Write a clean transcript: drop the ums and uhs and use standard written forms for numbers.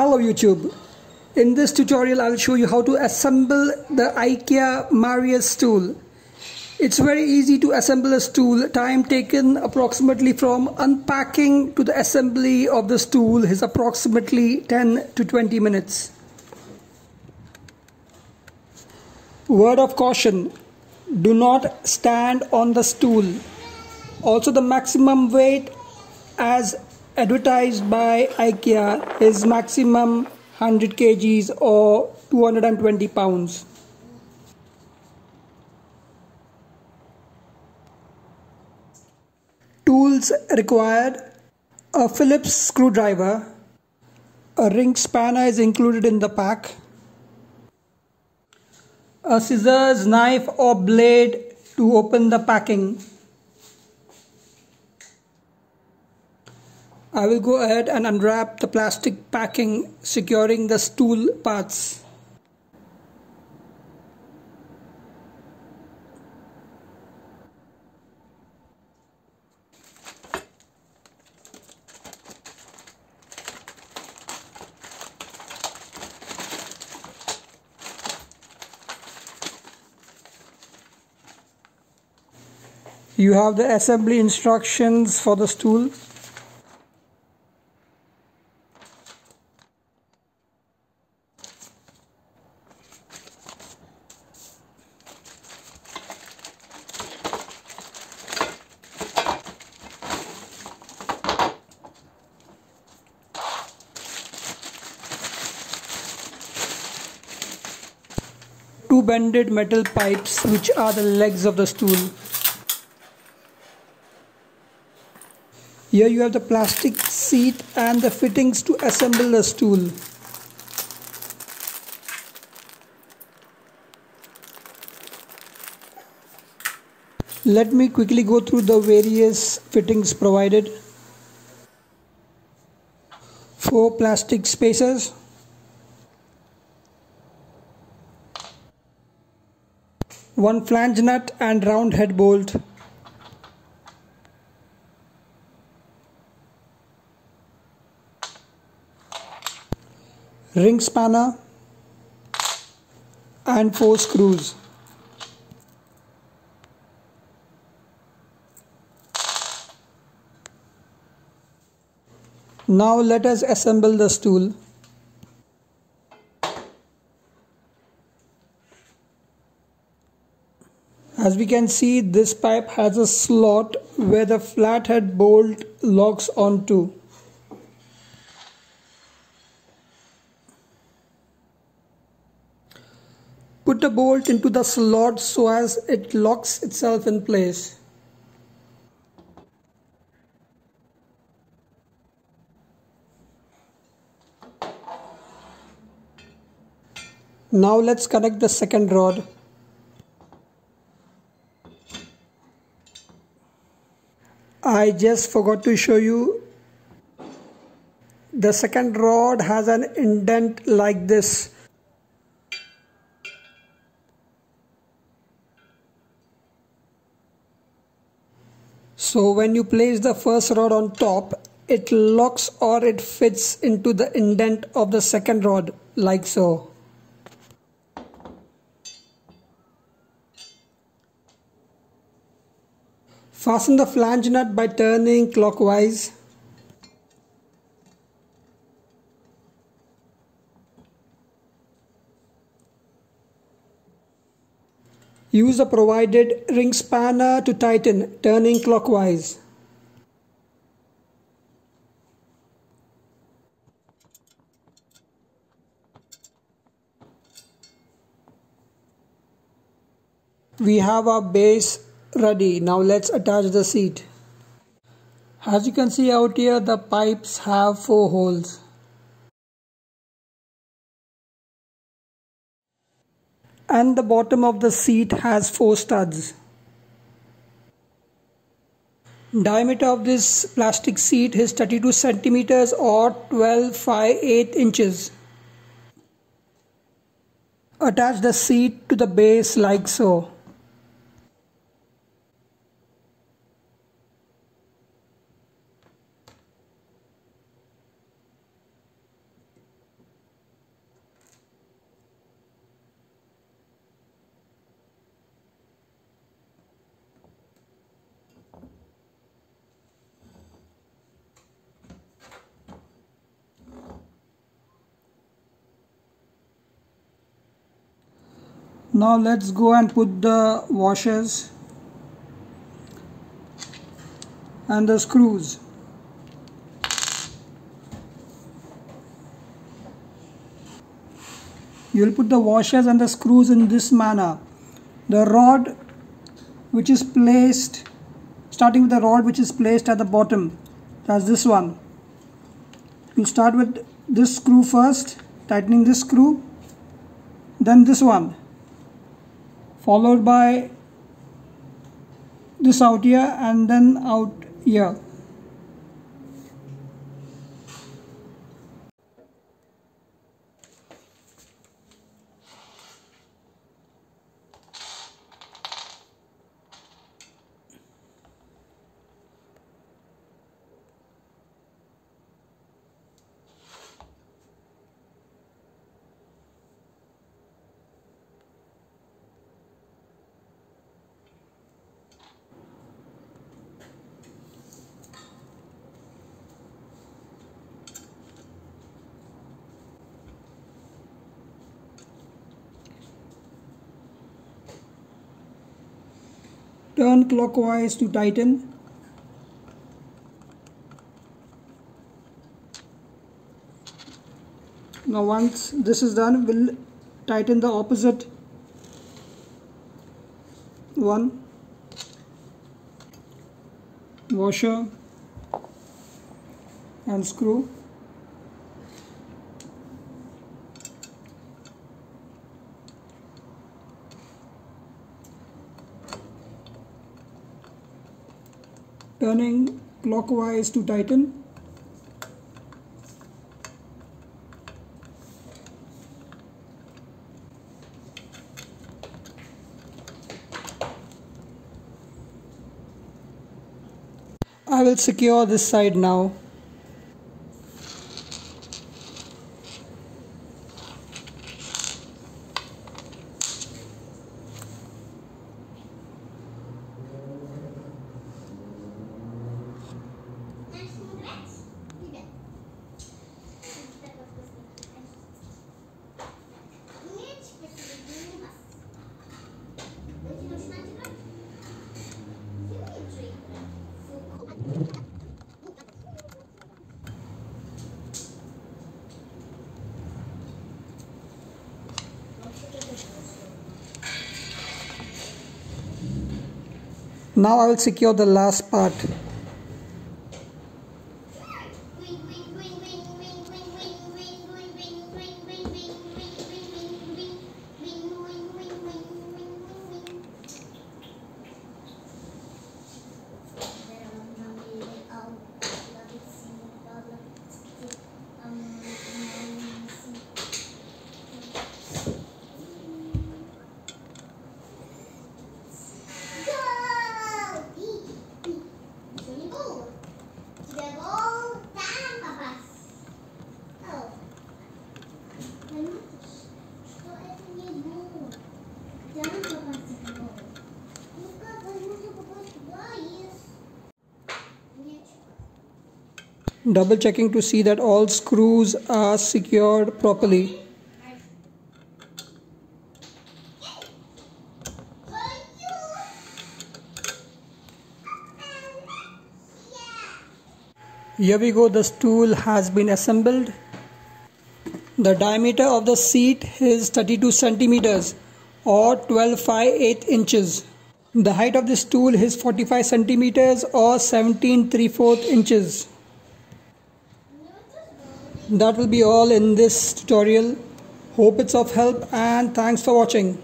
Hello YouTube. In this tutorial I will show you how to assemble the IKEA Marius stool. It's very easy to assemble a stool. Time taken approximately from unpacking to the assembly of the stool is approximately 10 to 20 minutes. Word of caution: do not stand on the stool. Also, the maximum weight as advertised by IKEA is maximum 100 kgs or 220 pounds. Tools required: a Phillips screwdriver, a ring spanner is included in the pack, a scissors, knife or blade to open the packing. I will go ahead and unwrap the plastic packing securing the stool parts. You have the assembly instructions for the stool. Two bended metal pipes which are the legs of the stool. Here you have the plastic seat and the fittings to assemble the stool. Let me quickly go through the various fittings provided. 4 plastic spacers, 1 flange nut and round head bolt, ring spanner and 4 screws. Now let us assemble the stool. As we can see, this pipe has a slot where the flathead bolt locks onto. Put the bolt into the slot so as it locks itself in place. Now let's connect the second rod. I just forgot to show you. The second rod has an indent like this. So when you place the first rod on top, it locks or it fits into the indent of the second rod like so. Fasten the flange nut by turning clockwise. Use the provided ring spanner to tighten, turning clockwise. We have our base ready. Now let's attach the seat. As you can see out here, the pipes have 4 holes. And the bottom of the seat has 4 studs. Diameter of this plastic seat is 32 centimeters or 12.58 inches. Attach the seat to the base like so. Now let's go and put the washers and the screws. You will put the washers and the screws in this manner. The rod which is placed, starting with the rod which is placed at the bottom, that's this one. You start with this screw first, tightening this screw, then this one, followed by this out here and then out here. Turn clockwise to tighten. Now once this is done, we'll tighten the opposite one, washer and screw. Turning clockwise to tighten. I will secure this side now. Now I will secure the last part. Double checking to see that all screws are secured properly. Here we go, the stool has been assembled. The diameter of the seat is 32 centimeters or 12 5/8 inches. The height of the stool is 45 centimeters or 17 3/4 inches. That will be all in this tutorial. Hope it's of help and thanks for watching.